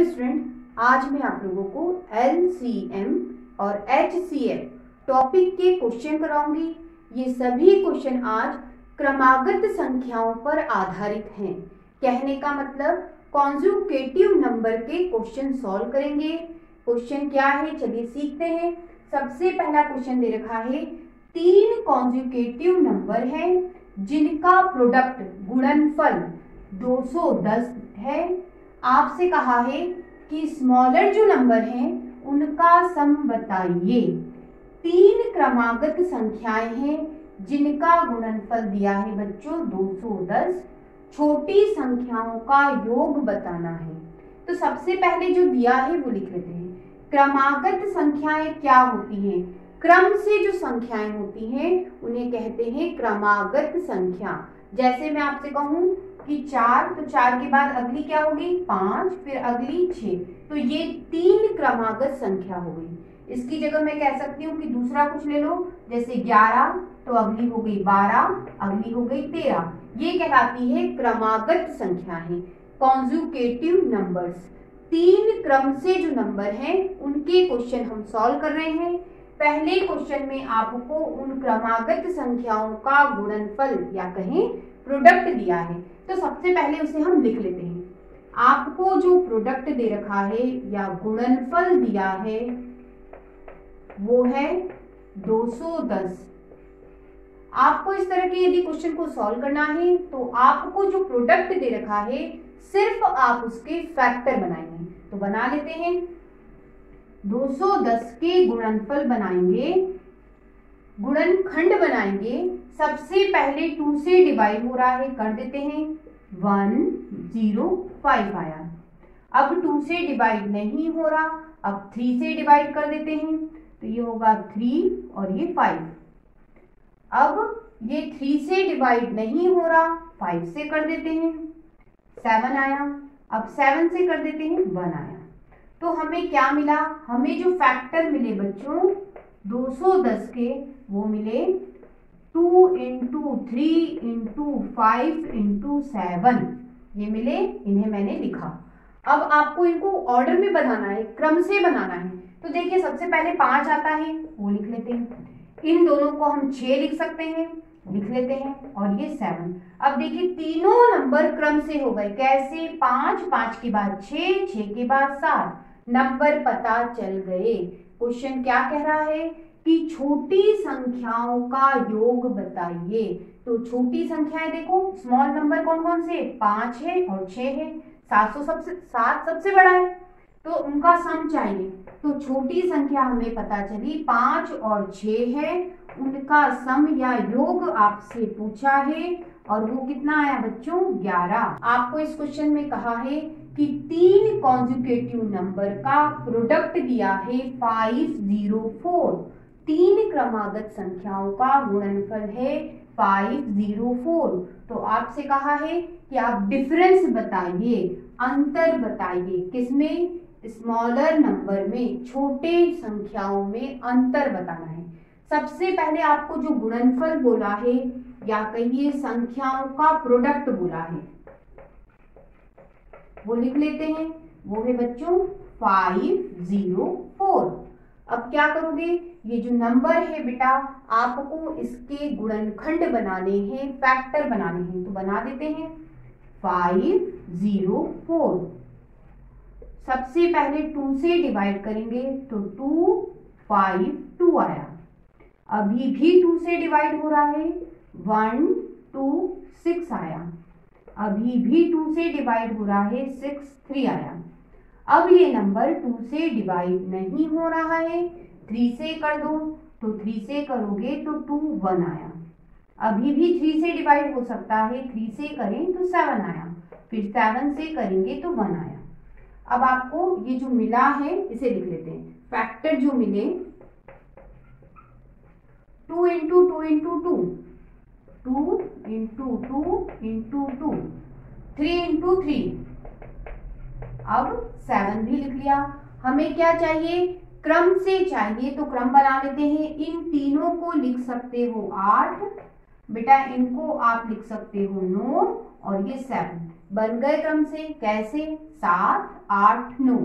Hello student, आज मैं आप लोगों को LCM और HCF टॉपिक के क्वेश्चन कराऊंगी। ये सभी क्वेश्चन आज क्रमागत संख्याओं पर आधारित हैं। कहने का मतलब कॉन्जुगेटिव नंबर के क्वेश्चन सॉल्व करेंगे। क्वेश्चन क्या है, चलिए सीखते हैं। सबसे पहला क्वेश्चन दे रखा है, तीन कॉन्जुगेटिव नंबर हैं जिनका प्रोडक्ट गुणनफल 210 है। आपसे कहा है कि स्मॉलर जो नंबर हैं उनका सम बताइए। तीन क्रमागत संख्याएं हैं जिनका गुणनफल दिया है बच्चों 210, छोटी संख्याओं का योग बताना है। तो सबसे पहले जो दिया है वो लिख लेते हैं। क्रमागत संख्याएं क्या होती हैं? क्रम से जो संख्याएं होती हैं उन्हें कहते हैं क्रमागत संख्या। जैसे मैं आपसे कहूं कि 4, तो 4 के बाद अगली क्या होगी 5, फिर अगली 6, तो ये तीन क्रमागत संख्या हो गई। इसकी जगह मैं कह सकती हूँ कि दूसरा कुछ ले लो, जैसे 11, तो अगली हो गई 12, अगली हो गई 13। ये कहलाती है क्रमागत संख्या है, कॉन्जुगेटिव नंबर्स। तीन क्रम से जो नंबर हैं उनके क्वेश्चन हम सॉल्व कर रहे हैं। पहले क्वेश्चन में आपको उन क्रमागत संख्याओं का गुणनफल या कहें प्रोडक्ट दिया है, तो सबसे पहले उसे हम लिख लेते हैं। आपको जो प्रोडक्ट दे रखा है या गुणनफल दिया है वो है 210। आपको इस तरह के यदि क्वेश्चन को सॉल्व करना है तो आपको जो प्रोडक्ट दे रखा है सिर्फ आप उसके फैक्टर बनाएंगे। तो बना लेते हैं, 210 के गुणनफल बनाएंगे, गुणनखंड बनाएंगे। सबसे पहले 2 से डिवाइड हो रहा है, कर देते हैं 105 आया। अब 2 से डिवाइड नहीं हो रहा, अब 3 से डिवाइड कर देते हैं, तो ये होगा 3 और ये 5। अब ये 3 से डिवाइड नहीं हो रहा, 5 से कर देते हैं, 7 आया। अब 7 से कर देते हैं, 1 आया। तो हमें क्या मिला? हमें जो फैक्टर मिले बच्चों 210 के वो मिले 2 × 3 × 5 × 7, ये मिले। इन्हें मैंने लिखा। अब आपको इनको ऑर्डर में बनाना है, क्रम से बनाना है। तो देखिए सबसे पहले 5 आता है, वो लिख लेते हैं। इन दोनों को हम 6 लिख सकते हैं, लिख लेते हैं, और ये 7। अब देखिए तीनों नंबर क्रम से हो गए। कैसे? 5 के बाद 6 के बाद 7, नंबर पता चल गए। क्वेश्चन क्या कह रहा है कि छोटी संख्याओं का योग बताइए। तो छोटी संख्याएं देखो, स्मॉल नंबर कौन कौन से? 5 है और 6 है। 7 सबसे बड़ा है, तो उनका सम चाहिए। तो छोटी संख्या हमें पता चली 5 और 6 है, उनका सम या योग आपसे पूछा है, और वो कितना आया बच्चों 11। आपको इस क्वेश्चन में कहा है कि तीन कॉन्जुगेटिव नंबर का प्रोडक्ट दिया है 504। तीन क्रमागत संख्याओं का गुणनफल है 504। तो आपसे कहा है कि आप डिफरेंस बताइए, अंतर बताइए। किसमें? स्मॉलर नंबर में, छोटे संख्याओं में अंतर बताना है। सबसे पहले आपको जो गुणनफल बोला है या कहिए संख्याओं का प्रोडक्ट बोला है वो लिख लेते हैं। वो है बच्चों 504। अब क्या करोगे, ये जो नंबर है बेटा आपको इसके गुणनखंड बनाने हैं, फैक्टर बनाने हैं। तो बना देते हैं 504। सबसे पहले 2 से डिवाइड करेंगे, तो 252 आया। अभी भी 2 से डिवाइड हो रहा है, 126 आया। अभी भी 2 से डिवाइड हो रहा है, 63 आया। अब ये नंबर 2 से डिवाइड नहीं हो रहा है, 3 से कर दो, तो 3 से करोगे तो 21 आया। अभी भी 3 से डिवाइड हो सकता है, 3 से करें तो 7 आया, फिर 7 से करेंगे तो 1 आया। अब आपको ये जो मिला है इसे लिख लेते हैं। फैक्टर जो मिले 2 × 2 × 2 2 × 2 × 2, 3 × 3, अब 7 भी लिख लिया। हमें क्या चाहिए? क्रम से चाहिए, तो क्रम बना लेते हैं। इन तीनों को लिख सकते हो 8 बेटा, इनको आप लिख सकते हो 9, और ये 7 बन गए क्रम से। कैसे? 7, 8, 9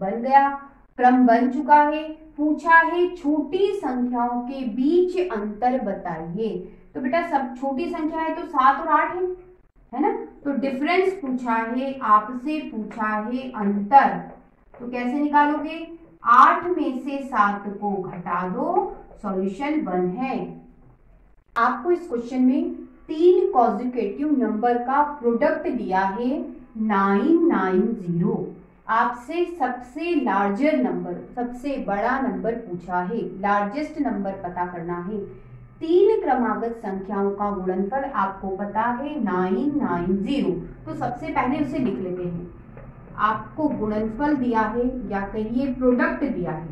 बन गया, क्रम बन चुका है। पूछा है छोटी संख्याओं के बीच अंतर बताइए। तो बेटा सब छोटी संख्या है तो 7 और 8 है ना। तो डिफरेंस पूछा है, आपसे पूछा है अंतर। तो कैसे निकालोगे? 8 में से 7 को घटा दो, सॉल्यूशन 1 है। आपको इस क्वेश्चन में 3 कॉन्जिक्यूटिव नंबर का प्रोडक्ट दिया है 990। आपसे सबसे लार्जर नंबर, सबसे बड़ा नंबर पूछा है, लार्जेस्ट नंबर पता करना है। 3 क्रमागत संख्याओं का गुणनफल आपको पता है 990। तो सबसे पहले उसे लिख लेते हैं। आपको गुणनफल दिया है या कहिए प्रोडक्ट दिया है,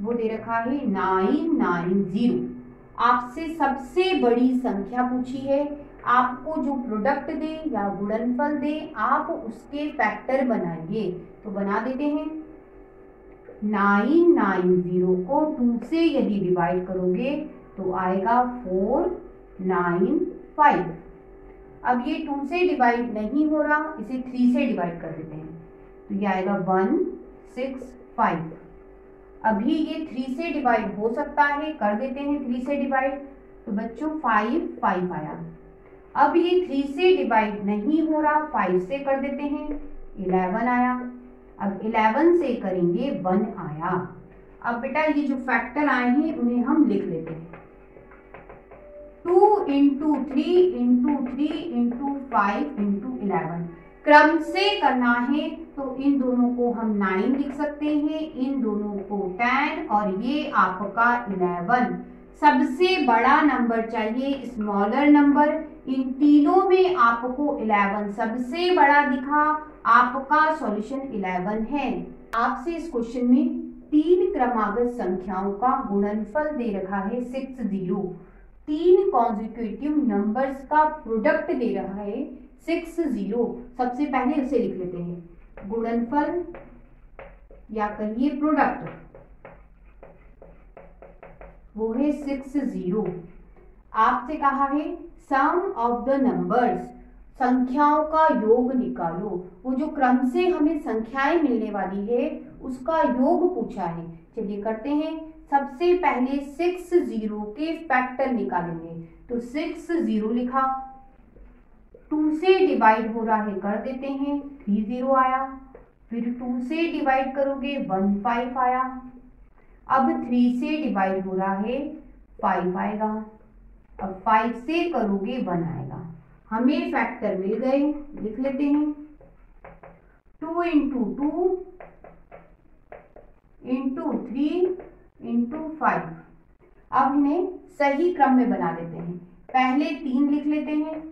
वो दे रखा है 990। आपसे सबसे बड़ी संख्या पूछी है। आपको जो प्रोडक्ट दे या गुणनफल दे, आप उसके फैक्टर बनाइए। तो बना देते हैं। 990 को 2 से यदि डिवाइड करोगे तो आएगा 495। अब ये 2 से डिवाइड नहीं हो रहा, इसे 3 से डिवाइड कर देते हैं तो ये आएगा 165। अभी ये 3 से डिवाइड हो सकता है, कर देते हैं 3 से डिवाइड। तो बच्चों 5, 5 आया। अब ये 3 से डिवाइड नहीं हो रहा, 5 से कर देते हैं, 11 आया। अब 11 से करेंगे, 1 आया। अब बेटा ये जो फैक्टर आए हैं उन्हें हम लिख लेते हैं। 2 × 3 × 3 × 5 × 11 क्रम से करना है। तो इन दोनों को हम 9 लिख सकते हैं, इन दोनों को 10 और ये आपका 11। सबसे बड़ा नंबर चाहिए, स्मॉलर नंबर। इन तीनों में आपको 11 सबसे बड़ा दिखा, आपका सॉल्यूशन 11 है। आपसे इस क्वेश्चन में 3 क्रमागत संख्याओं का गुणनफल दे रखा है 60। 3 कॉन्जिक्यूटिव नंबर्स का प्रोडक्ट दे रहा है 60। सबसे पहले उसे लिख लेते हैं, गुणनफल या कहिए प्रोडक्ट, वो है 60। आपसे कहा है सम ऑफ द नंबर्स, संख्याओं का योग निकालो। वो जो क्रम से हमें संख्याएं मिलने वाली है उसका योग पूछा है। चलिए करते हैं। सबसे पहले 60 के फैक्टर निकालेंगे। तो 60 लिखा, 2 से डिवाइड हो रहा है, कर देते हैं, 30 आया। फिर 2 से डिवाइड करोगे, 15 आया। अब 3 से डिवाइड हो रहा है, 5 आएगा। अब 5 से करोगे, 1 आएगा। हमें फैक्टर मिल गए, लिख लेते हैं। 2 × 2 × 3 × 5। अब इन्हें सही क्रम में बना लेते हैं। पहले 3 लिख लेते हैं,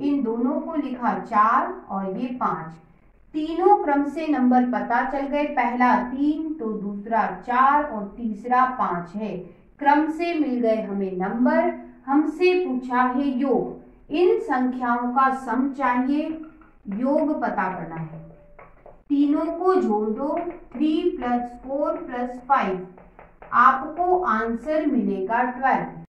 इन दोनों को लिखा 4 और ये 5। तीनों क्रम से नंबर पता चल गए, पहला 3 तो दूसरा 4 और तीसरा 5 है। क्रम से मिल गए हमें नंबर। हमसे पूछा है योग, इन संख्याओं का सम चाहिए, योग पता करना है। तीनों को जोड़ दो, 3 + 4 + 5, आपको आंसर मिलेगा 12।